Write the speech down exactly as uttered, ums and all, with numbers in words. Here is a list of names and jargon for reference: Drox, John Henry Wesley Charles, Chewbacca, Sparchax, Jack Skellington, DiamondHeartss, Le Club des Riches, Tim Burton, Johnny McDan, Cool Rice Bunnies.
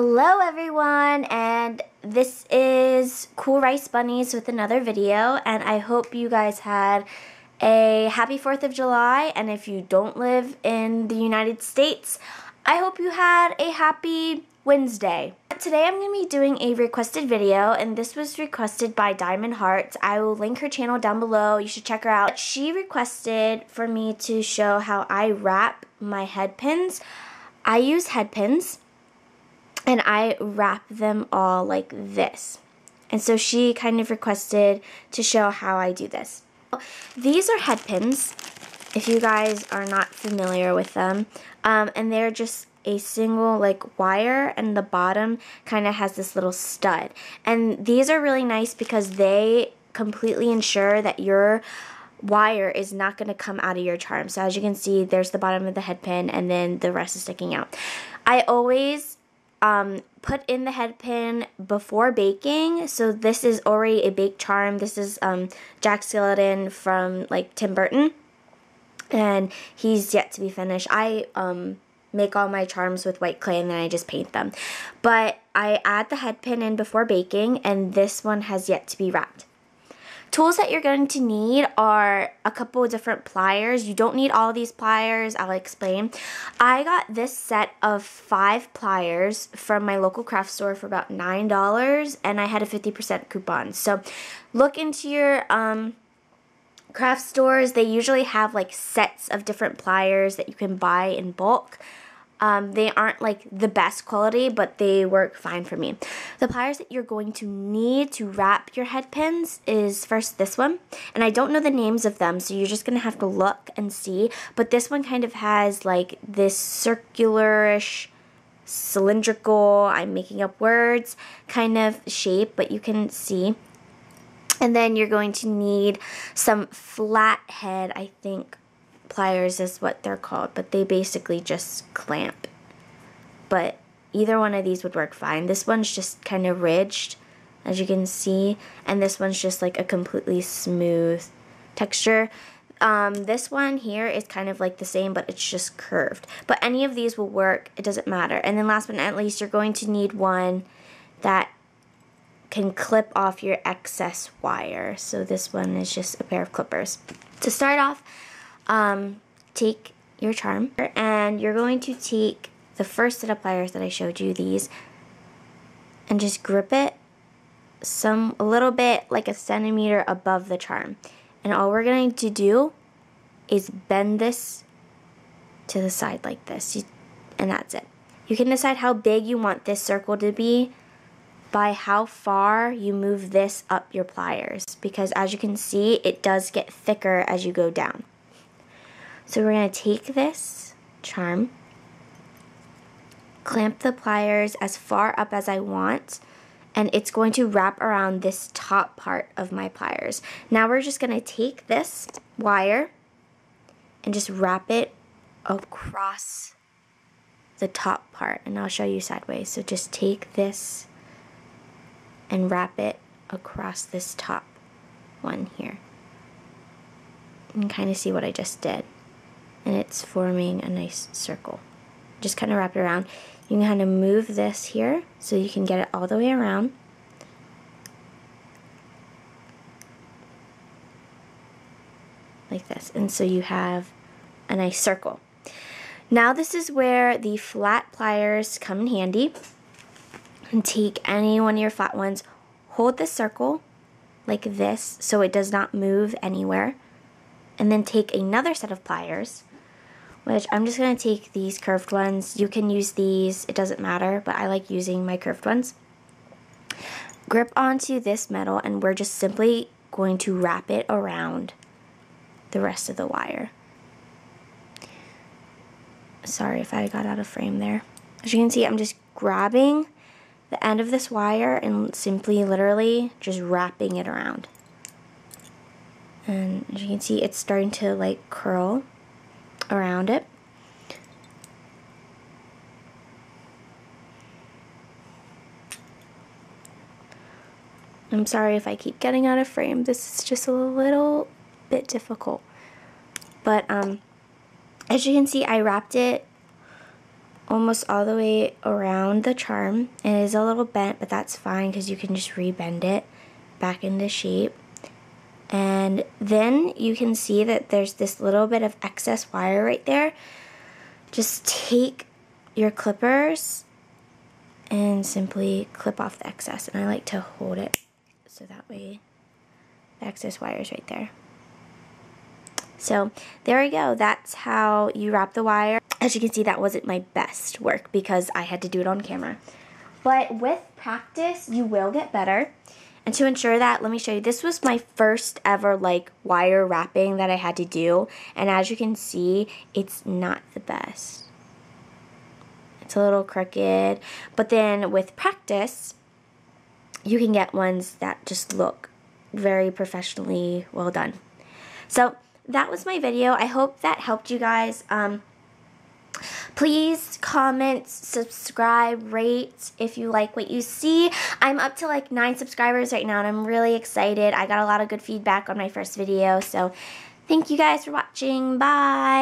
Hello everyone, and this is Cool Rice Bunnies with another video, and I hope you guys had a happy fourth of July, and if you don't live in the United States, I hope you had a happy Wednesday. Today I'm going to be doing a requested video, and this was requested by DiamondHeartss. I will link her channel down below. You should check her out. She requested for me to show how I wrap my head pins. I use head pins, and I wrap them all like this. And so she kind of requested to show how I do this. These are head pins, if you guys are not familiar with them, um, and they're just a single like wire, and the bottom kind of has this little stud. And these are really nice because they completely ensure that your wire is not going to come out of your charm. So as you can see, there's the bottom of the head pin, and then the rest is sticking out. I always Um, put in the head pin before baking, so this is already a baked charm. This is um, Jack Skellington from like Tim Burton, and he's yet to be finished. I um, make all my charms with white clay, and then I just paint them. But I add the head pin in before baking, and this one has yet to be wrapped. Tools that you're going to need are a couple of different pliers. You don't need all these pliers, I'll explain. I got this set of five pliers from my local craft store for about nine dollars, and I had a fifty percent coupon. So look into your um, craft stores. They usually have like sets of different pliers that you can buy in bulk. Um, they aren't like the best quality, but they work fine for me. The pliers that you're going to need to wrap your head pins is first this one, and I don't know the names of them, so you're just going to have to look and see, but this one kind of has like this circular-ish, cylindrical, I'm making up words, kind of shape, but you can see. And then you're going to need some flathead, I think, pliers is what they're called, but they basically just clamp. But either one of these would work fine. This one's just kind of ridged, as you can see, and this one's just like a completely smooth texture. Um, this one here is kind of like the same, but it's just curved. But any of these will work, it doesn't matter. And then last but not least, you're going to need one that can clip off your excess wire. So this one is just a pair of clippers. To start off, Um, take your charm, and you're going to take the first set of pliers that I showed you, these, and just grip it some a little bit, like a centimeter above the charm. And all we're going to do is bend this to the side like this, you, and that's it. You can decide how big you want this circle to be by how far you move this up your pliers, because as you can see, it does get thicker as you go down. So we're going to take this charm, clamp the pliers as far up as I want, and it's going to wrap around this top part of my pliers. Now we're just going to take this wire and just wrap it across the top part, and I'll show you sideways. So just take this and wrap it across this top one here. You can kind of see what I just did. And it's forming a nice circle. Just kind of wrap it around. You can kind of move this here so you can get it all the way around. Like this. And so you have a nice circle. Now this is where the flat pliers come in handy. And take any one of your flat ones. Hold the circle like this so it does not move anywhere. And then take another set of pliers, which I'm just going to take these curved ones. You can use these, it doesn't matter, but I like using my curved ones. Grip onto this metal, and we're just simply going to wrap it around the rest of the wire. Sorry if I got out of frame there. As you can see, I'm just grabbing the end of this wire and simply literally just wrapping it around. And as you can see, it's starting to like curl around it. I'm sorry if I keep getting out of frame. This is just a little bit difficult. But um, as you can see, I wrapped it almost all the way around the charm, and it is a little bent, but that's fine because you can just rebend it back into shape. And then you can see that there's this little bit of excess wire right there. Just take your clippers and simply clip off the excess, and I like to hold it so that way the excess wire is right there. So there we go, that's how you wrap the wire. As you can see, that wasn't my best work because I had to do it on camera. But with practice, you will get better. And to ensure that, let me show you. This was my first ever like wire wrapping that I had to do. And as you can see, it's not the best. It's a little crooked. But then with practice, you can get ones that just look very professionally well done. So that was my video. I hope that helped you guys. Um, Please comment, subscribe, rate if you like what you see. I'm up to like nine subscribers right now and I'm really excited. I got a lot of good feedback on my first video. So thank you guys for watching. Bye.